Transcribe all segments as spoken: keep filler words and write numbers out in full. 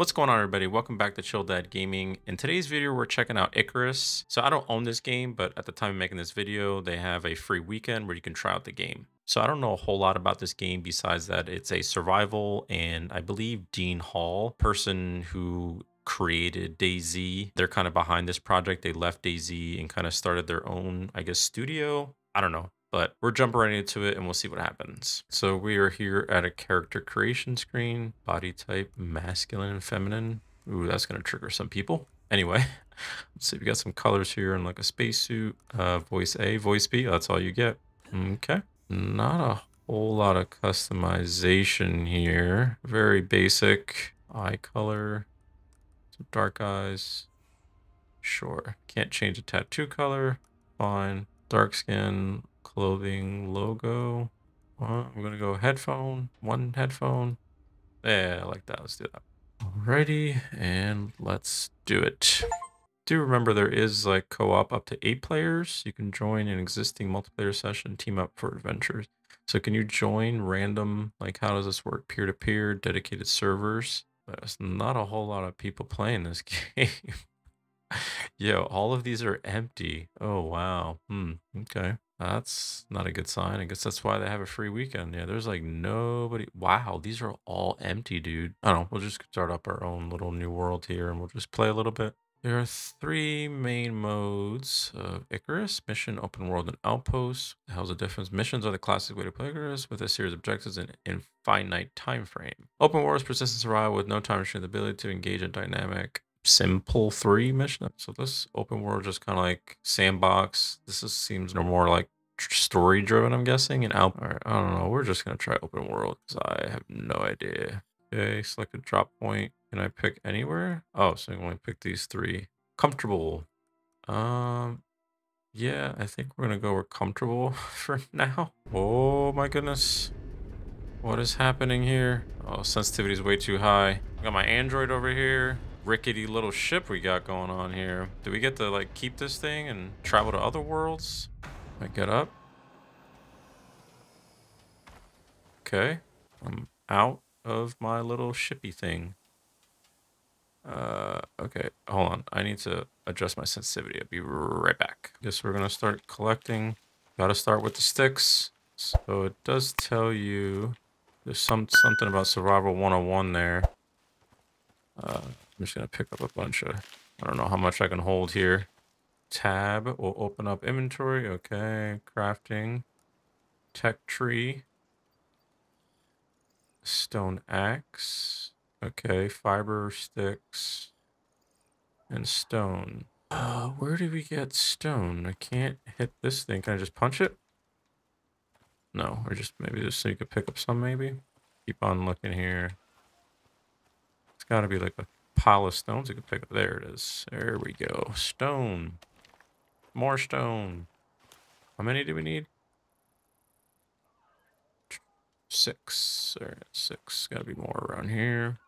What's going on, everybody? Welcome back to Chill Dad Gaming. In today's video, we're checking out Icarus. So I don't own this game, but at the time of making this video, they have a free weekend where you can try out the game. So I don't know a whole lot about this game besides that it's a survival, and I believe Dean Hall, person who created DayZ, they're kind of behind this project. They left DayZ and kind of started their own, I guess, studio. I don't know. But we're jumping right into it and we'll see what happens. So we are here at a character creation screen. Body type, masculine and feminine. Ooh, that's gonna trigger some people. Anyway, let's see, we got some colors here and like a spacesuit. Uh, voice A, voice B, that's all you get. Okay, not a whole lot of customization here. Very basic. Eye color, some dark eyes. Sure, can't change the tattoo color, fine. Dark skin. Clothing logo. Uh, I'm gonna go headphone, one headphone. Yeah, I like that. Let's do that. Alrighty, and let's do it. Do remember there is like co-op up to eight players. You can join an existing multiplayer session, team up for adventures. So can you join random? Like, how does this work? Peer-to-peer, dedicated servers. There's not a whole lot of people playing this game. Yo, all of these are empty. Oh wow. Hmm. Okay. That's not a good sign. I guess that's why they have a free weekend. Yeah, there's like nobody. Wow, these are all empty, dude. I don't know. We'll just start up our own little new world here and we'll just play a little bit. There are three main modes of Icarus: mission, open world, and outpost. How's the difference? Missions are the classic way to play Icarus with a series of objectives in an infinite time frame. Open world is persistent survival with no time restraint, the ability to engage in dynamic. Simple three mission. So this open world just kind of like sandbox. This is, seems no more like story driven, I'm guessing. And out, all right, I don't know. We're just gonna try open world because I have no idea. Okay, select a drop point. Can I pick anywhere? Oh, so I can only pick these three. Comfortable. Um, yeah, I think we're gonna go with comfortable for now. Oh my goodness. What is happening here? Oh, sensitivity is way too high. I got my Android over here. Rickety little ship we got going on here. Do we get to like keep this thing and travel to other worlds? I get up. Okay, I'm out of my little shippy thing. Uh, okay, hold on. I need to adjust my sensitivity. I'll be right back. Guess we're gonna start collecting. Gotta start with the sticks. So it does tell you there's some something about survival one oh one there. Uh, I'm just going to pick up a bunch of, I don't know how much I can hold here. Tab will open up inventory. Okay. Crafting. Tech tree. Stone axe. Okay. Fiber sticks. And stone. Uh, where do we get stone? I can't hit this thing. Can I just punch it? No. Or just maybe just so you could pick up some maybe. Keep on looking here. It's got to be like a pile of stones you can pick up. There it is. There we go. Stone. More stone. How many do we need? Six. All right, six. Gotta be more around here.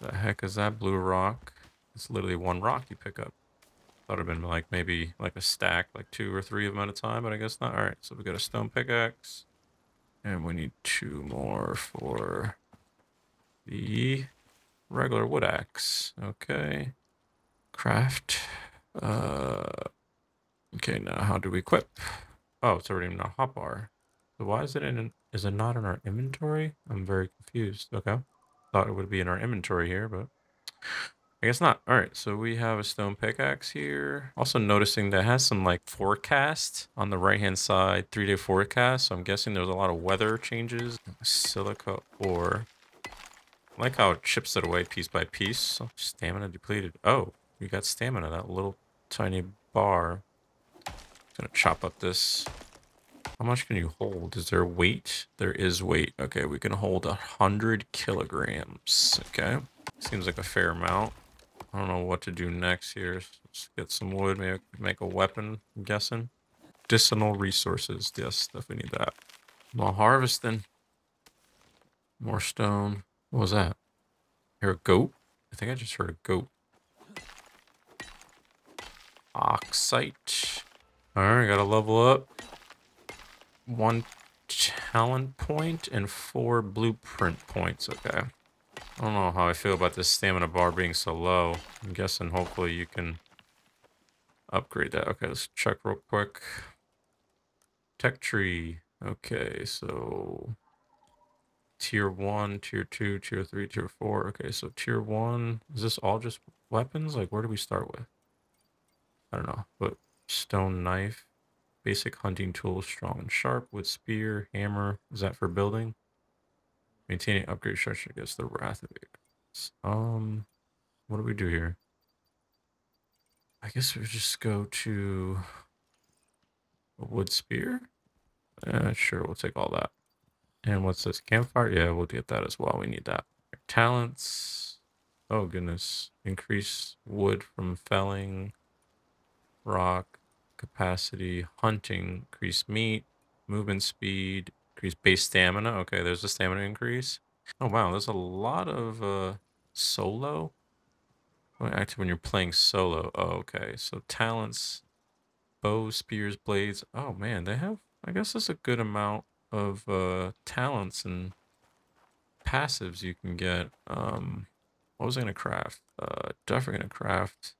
The heck is that blue rock? It's literally one rock you pick up. Thought it'd been like maybe like a stack, like two or three of them at a time, but I guess not. All right, so we got a stone pickaxe, and we need two more for the regular wood axe. Okay. Craft. Uh, okay, now how do we equip? Oh, it's already in our hotbar. So why is it in? An, is it not in our inventory? I'm very confused. Okay. Thought it would be in our inventory here, but I guess not. All right, so we have a stone pickaxe here. Also noticing that it has some like forecast on the right-hand side, three-day forecast. So I'm guessing there's a lot of weather changes. Silica ore. I like how it chips it away piece by piece. Oh, stamina depleted. Oh, we got stamina, that little tiny bar. Gonna chop up this. How much can you hold? Is there weight? There is weight. Okay, we can hold a hundred kilograms. Okay, seems like a fair amount. I don't know what to do next here. Let's get some wood, maybe make a weapon, I'm guessing. Medicinal resources. Yes, definitely need that. More harvesting. More stone. What was that? Hear a goat? I think I just heard a goat. Oxite. Alright, gotta level up. One talent point and four blueprint points. Okay. I don't know how I feel about this stamina bar being so low. I'm guessing hopefully you can upgrade that. Okay, let's check real quick. Tech tree. Okay, so tier one, tier two, tier three, tier four. Okay, so tier one, is this all just weapons? Like, where do we start with? I don't know, but stone knife, basic hunting tool, strong and sharp, wood spear, hammer. Is that for building? Maintaining upgrade structure against the wrath of Icarus. Um, what do we do here? I guess we just go to a wood spear. Uh, sure, we'll take all that. And what's this, campfire? Yeah, we'll get that as well. We need that. Talents. Oh, goodness. Increase wood from felling. Rock. Capacity. Hunting. Increase meat. Movement speed. Increase base stamina. Okay, there's the stamina increase. Oh, wow. There's a lot of uh, solo. Oh, active when you're playing solo. Oh, okay. So talents. Bow, spears, blades. Oh, man. They have... I guess that's a good amount of uh, talents and passives you can get. Um, what was I going to craft? Uh, definitely going to craft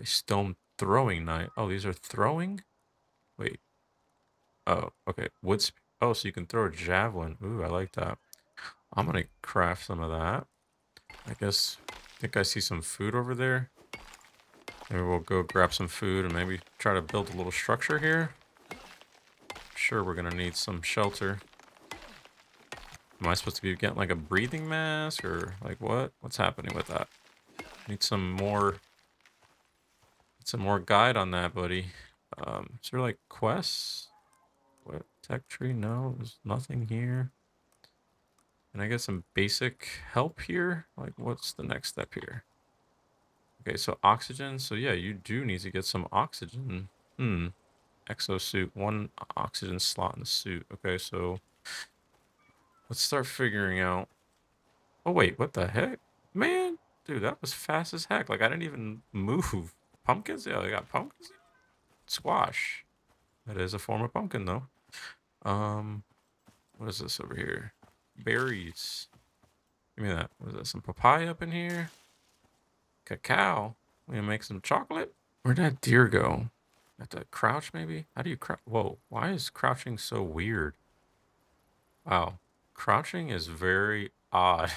a stone throwing knife. Oh, these are throwing? Wait. Oh, okay. Wood. Oh, so you can throw a javelin. Ooh, I like that. I'm going to craft some of that. I guess, I think I see some food over there. Maybe we'll go grab some food and maybe try to build a little structure here. Sure, we're gonna need some shelter. Am I supposed to be getting like a breathing mask or like what? What's happening with that? Need some more, some more guide on that, buddy. Um, is there like quests? What, tech tree? No, there's nothing here. Can I get some basic help here? Like, what's the next step here? Okay, so oxygen. So yeah, you do need to get some oxygen. Hmm. Exosuit, one oxygen slot in the suit. Okay, so let's start figuring out. Oh, wait, what the heck? Man, dude, that was fast as heck. Like, I didn't even move. Pumpkins? Yeah, I got pumpkins. Squash. That is a form of pumpkin, though. Um, what is this over here? Berries. Give me that. What is that? Some papaya up in here? Cacao. We're going to make some chocolate. Where'd that deer go? Have to crouch, maybe? How do you crouch? Whoa, why is crouching so weird? Wow, crouching is very odd.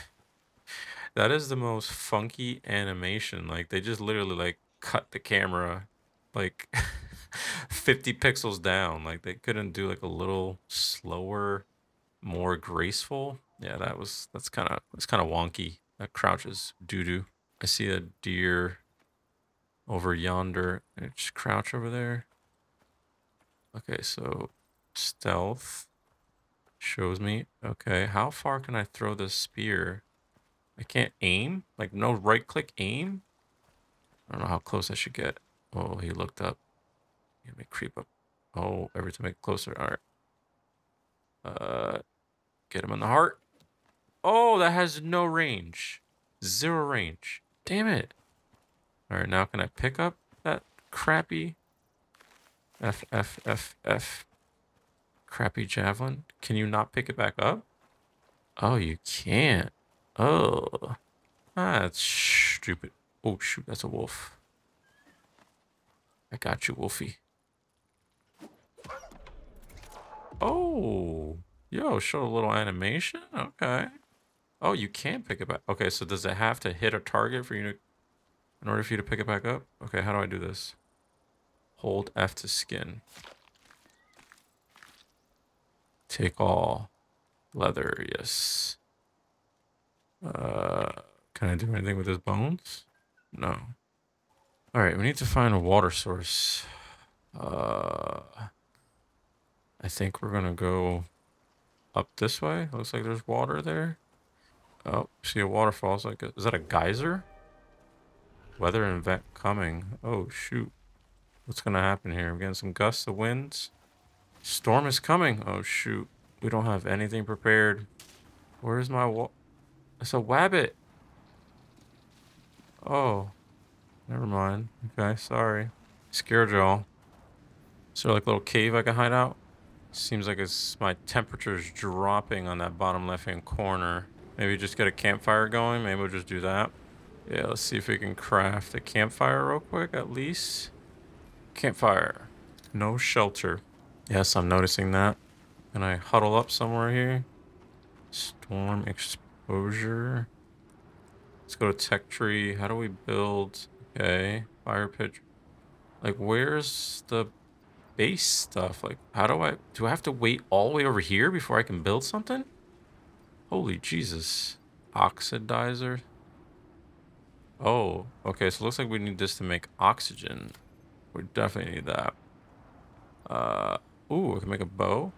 That is the most funky animation. Like, they just literally, like, cut the camera, like, fifty pixels down. Like, they couldn't do, like, a little slower, more graceful. Yeah, that was, that's kind of, that's kind of wonky. That crouch is doo-doo. I see a deer over yonder. Just crouch over there. Okay, so stealth shows me. Okay, how far can I throw this spear? I can't aim. Like, no right click aim. I don't know how close I should get. Oh, he looked up. Let me creep up. Oh, every time I get closer. All right. Uh, get him in the heart. Oh, that has no range. Zero range. Damn it. All right, now can I pick up that crappy F, F, F, F crappy javelin? Can you not pick it back up? Oh, you can't. Oh, that's stupid. Oh, shoot, that's a wolf. I got you, Wolfie. Oh, yo, show a little animation. Okay. Oh, you can pick it back. Okay, so does it have to hit a target for you to... in order for you to pick it back up? Okay, how do I do this? Hold F to skin. Take all. Leather, yes. Uh, can I do anything with his bones? No. Alright, we need to find a water source. Uh, I think we're gonna go up this way. Looks like there's water there. Oh, see a waterfall. Like a, is that a geyser? Weather event coming. Oh, shoot. What's going to happen here? We're getting some gusts of winds. Storm is coming. Oh, shoot. We don't have anything prepared. Where's my wa... It's a wabbit. Oh. Never mind. Okay, sorry. Scared y'all. Is there like a little cave I can hide out? Seems like it's my temperature's dropping on that bottom left-hand corner. Maybe just get a campfire going. Maybe we'll just do that. Yeah, let's see if we can craft a campfire real quick, at least. Campfire. No shelter. Yes, I'm noticing that. Can I huddle up somewhere here? Storm exposure. Let's go to tech tree. How do we build? Okay, fire pitch. Like, where's the base stuff? Like, how do I... Do I have to wait all the way over here before I can build something? Holy Jesus. Oxidizer. Oh, okay. So it looks like we need this to make oxygen. We definitely need that. Uh, ooh, I can make a bow.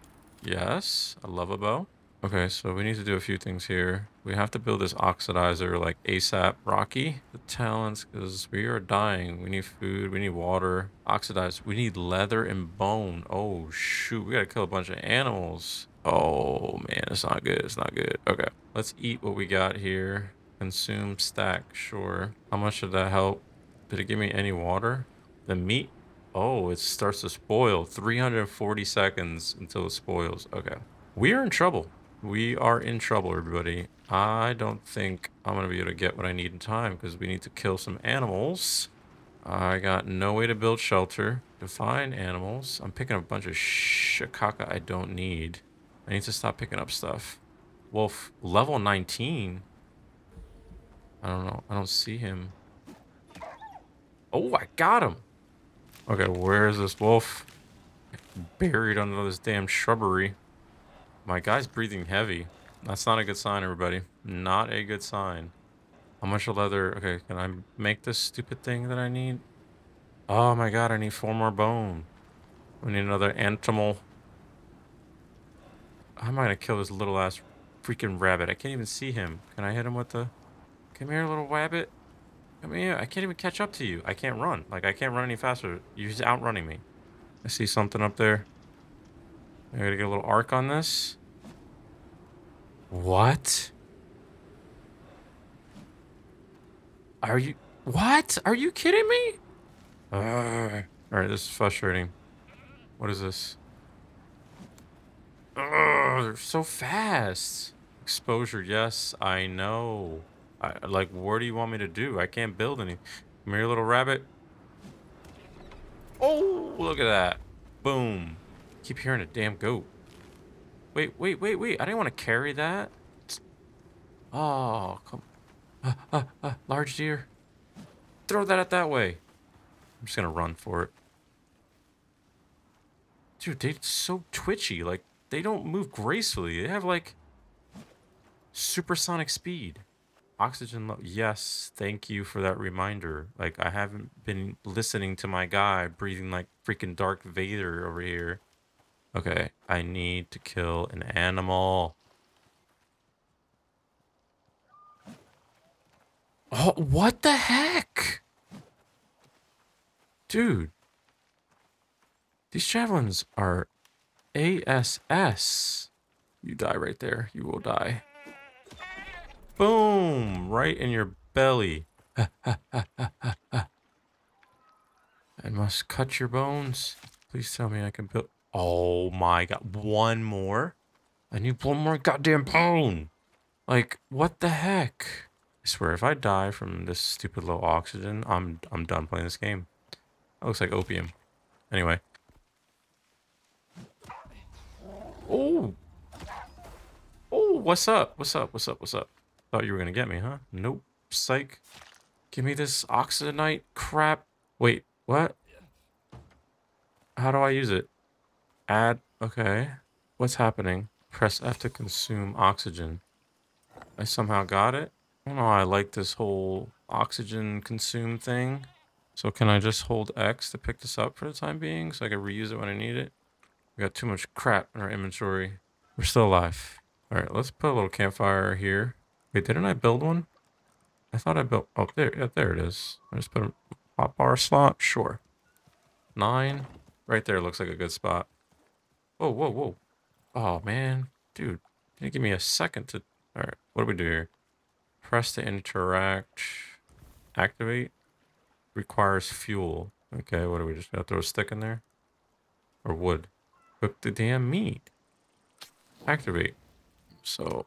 Yes, I love a bow. Okay, so we need to do a few things here. We have to build this oxidizer like ASAP. Rocky, the talents, because we are dying. We need food. We need water. Oxidize. We need leather and bone. Oh, shoot. We got to kill a bunch of animals. Oh, man. It's not good. It's not good. Okay, let's eat what we got here. Consume stack. Sure. How much did that help? Did it give me any water? The meat. Oh, it starts to spoil. three hundred forty seconds until it spoils. Okay. We are in trouble. We are in trouble, everybody. I don't think I'm going to be able to get what I need in time because we need to kill some animals. I got no way to build shelter. Define animals. I'm picking up a bunch of shikaka I don't need. I need to stop picking up stuff. Wolf, level nineteen. I don't know. I don't see him. Oh, I got him. Okay, where is this wolf? Buried under this damn shrubbery. My guy's breathing heavy. That's not a good sign, everybody. Not a good sign. How much leather? Okay, can I make this stupid thing that I need? Oh my god, I need four more bone. We need another animal. I'm gonna kill this little ass freaking rabbit. I can't even see him. Can I hit him with the... Come here, little rabbit. Come here. I can't even catch up to you. I can't run. Like, I can't run any faster. You're just outrunning me. I see something up there. I gotta get a little arc on this. What? Are you... What? Are you kidding me? Uh, Alright, this is frustrating. What is this? Uh, they're so fast. Exposure, yes, I know. I, like, what do you want me to do? I can't build any. Come here, little rabbit. Oh, look at that. Boom. Keep hearing a damn goat. Wait, wait, wait, wait. I didn't want to carry that. Oh, come. Uh, uh, uh, large deer. Throw that at that way. I'm just going to run for it. Dude, they're so twitchy. Like, they don't move gracefully. They have, like, supersonic speed. Oxygen low. Yes, thank you for that reminder. Like, I haven't been listening to my guy breathing like freaking Darth Vader over here. Okay, I need to kill an animal. Oh, what the heck? Dude. These javelins are A S S. You die right there. You will die. Boom! Right in your belly. I must cut your bones. Please tell me I can build... Oh my god, one more? I need one more goddamn bone! Like, what the heck? I swear, if I die from this stupid low oxygen, I'm I'm done playing this game. That looks like opium. Anyway. Oh! Oh, what's up? What's up? What's up? What's up? Thought you were gonna get me, huh? Nope. Psych. Give me this oxygenite crap. Wait, what? How do I use it? Add, okay. What's happening? Press F to consume oxygen. I somehow got it. I don't know, I like this whole oxygen consume thing. So can I just hold X to pick this up for the time being so I can reuse it when I need it? We got too much crap in our inventory. We're still alive. All right, let's put a little campfire here. Wait, didn't I build one? I thought I built, oh, there, yeah, there it is. I just put a pop bar slot, sure. Nine, right there looks like a good spot. Whoa, whoa, whoa. Oh, man. Dude, can you give me a second to... All right, what do we do here? Press to interact. Activate. Requires fuel. Okay, what do we just... Gotta throw a stick in there? Or wood. Cook the damn meat. Activate. So,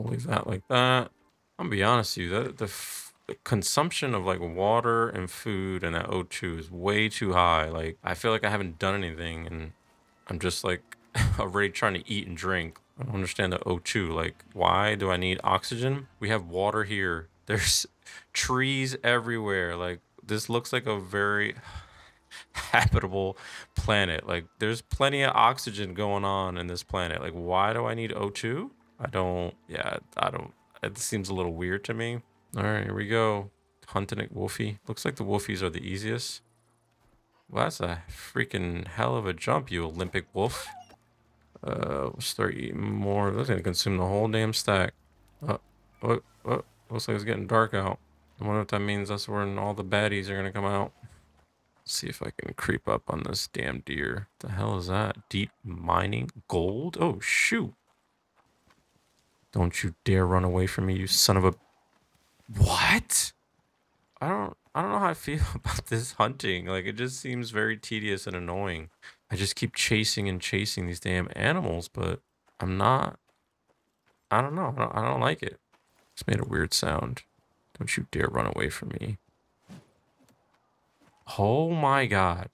We'll leave that like that. I'm gonna be honest with you, that the, f the consumption of like water and food and that O two is way too high. Like I feel like I haven't done anything and I'm just like already trying to eat and drink. I don't understand the O two. Like, why do I need oxygen? We have water here. There's trees everywhere. Like, this looks like a very habitable planet. Like, there's plenty of oxygen going on in this planet. Like, why do I need O two? I don't, yeah, I don't, it seems a little weird to me. All right, here we go. Hunting at Wolfie. Looks like the Wolfies are the easiest. Well, that's a freaking hell of a jump, you Olympic wolf. Uh, we'll start eating more. That's gonna consume the whole damn stack. Uh, what, what? Looks like it's getting dark out. I wonder if that means that's when all the baddies are gonna come out. Let's see if I can creep up on this damn deer. What the hell is that? Deep mining gold? Oh, shoot. Don't you dare run away from me, you son of a... What? I don't... I don't know how I feel about this hunting. Like, it just seems very tedious and annoying. I just keep chasing and chasing these damn animals, but I'm not... I don't know. I don't, I don't like it. It's made a weird sound. Don't you dare run away from me. Oh my god.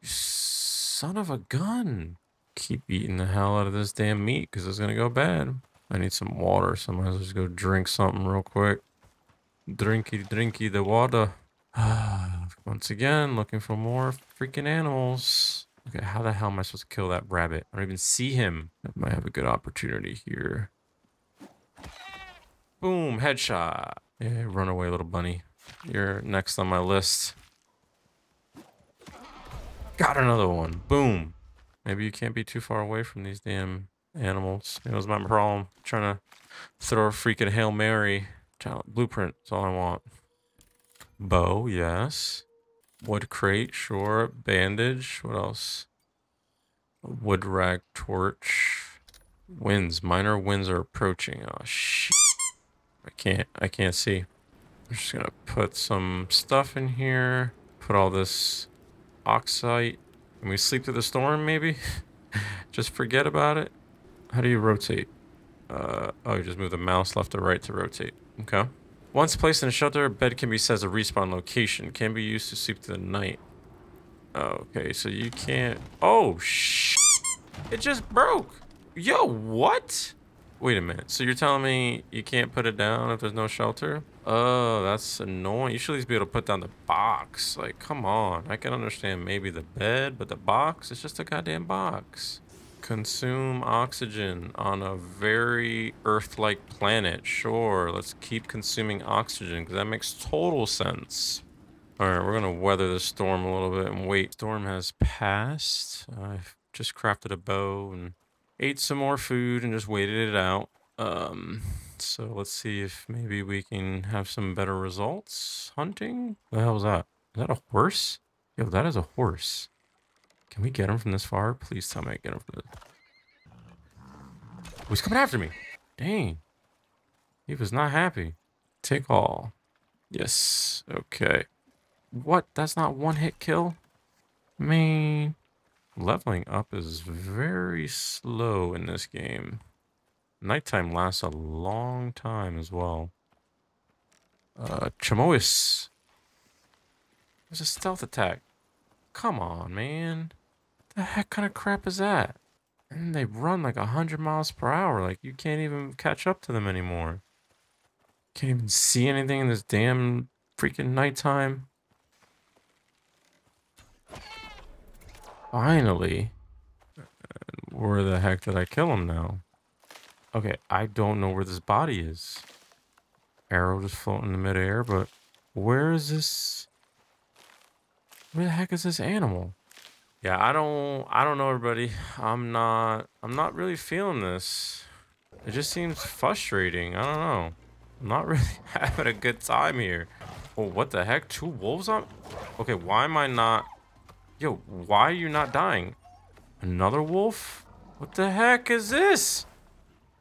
You son of a gun. Keep eating the hell out of this damn meat, because it's going to go bad. I need some water, so I might as well just go drink something real quick. Drinky, drinky, the water. Once again, looking for more freaking animals. Okay, how the hell am I supposed to kill that rabbit? I don't even see him. I might have a good opportunity here. Boom, headshot. Yeah, run away, little bunny. You're next on my list. Got another one. Boom. Maybe you can't be too far away from these damn animals. That was my problem. I'm trying to throw a freaking Hail Mary. Blueprint, that's all I want. Bow, yes. Wood crate, sure. Bandage, what else? Wood rack, torch. Winds, minor winds are approaching. Oh, shit. I can't, I can't see. I'm just gonna put some stuff in here. Put all this oxide. Can we sleep through the storm, maybe? Just forget about it. How do you rotate? Uh, oh, you just move the mouse left to right to rotate. Okay. Once placed in a shelter, a bed can be set as a respawn location. Can be used to sleep through the night. Oh, okay, so you can't... Oh, sh! It just broke! Yo, what? Wait a minute. So you're telling me you can't put it down if there's no shelter? Oh, that's annoying. You should at least be able to put down the box. Like, come on. I can understand maybe the bed, but the box? It's just a goddamn box. Consume oxygen on a very Earth-like planet. Sure, let's keep consuming oxygen because that makes total sense. All right, we're gonna weather the storm a little bit and wait. Storm has passed. I've just crafted a bow and ate some more food and just waited it out. Um, so let's see if maybe we can have some better results hunting. What the hell was that? Is that a horse? Yo, that is a horse. Can we get him from this far? Please tell me I get him from this. Oh, he's coming after me. Dang. He was not happy. Take all. Yes. Okay. What? That's not one hit kill? Man. Leveling up is very slow in this game. Nighttime lasts a long time as well. Uh, Chamois. There's a stealth attack. Come on, man. The heck kind of crap is that? And they run like a hundred miles per hour. Like, you can't even catch up to them anymore. Can't even see anything in this damn freaking nighttime. Finally. Where the heck did I kill him now? Okay, I don't know where this body is. Arrow just floating in midair, but where is this... Where the heck is this animal? Yeah, I don't I don't know, everybody. I'm not I'm not really feeling this. It just seems frustrating. I don't know. I'm not really having a good time here. Oh, what the heck? Two wolves on? Okay, why am I not? Yo, why are you not dying? Another wolf? What the heck is this?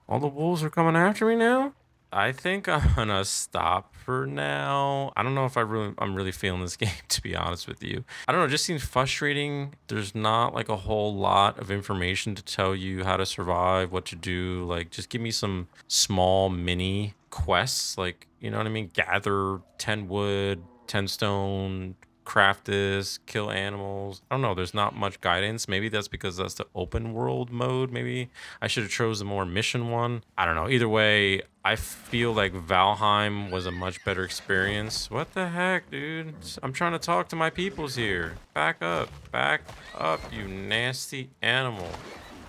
All the wolves are coming after me now? I think I'm gonna stop for now. I don't know if I really, I'm really feeling this game, to be honest with you. I don't know, it just seems frustrating. There's not like a whole lot of information to tell you how to survive, what to do. Like, just give me some small mini quests. Like, you know what I mean? Gather ten wood, ten stone, craft this, kill animals. I don't know, there's not much guidance. Maybe that's because that's the open world mode. Maybe I should have chose a more mission one. I don't know. Either way, I feel like Valheim was a much better experience. What the heck, dude? I'm trying to talk to my peoples here. Back up, back up, you nasty animal.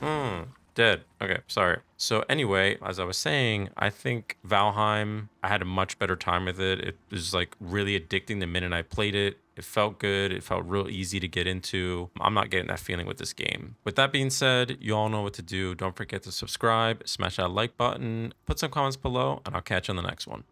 Hmm. Dead. Okay, sorry. So anyway, as I was saying, I think Valheim, I had a much better time with it. It was like really addicting the minute I played it. It felt good. It felt real easy to get into. I'm not getting that feeling with this game. With that being said, you all know what to do. Don't forget to subscribe, smash that like button, put some comments below, and I'll catch you on the next one.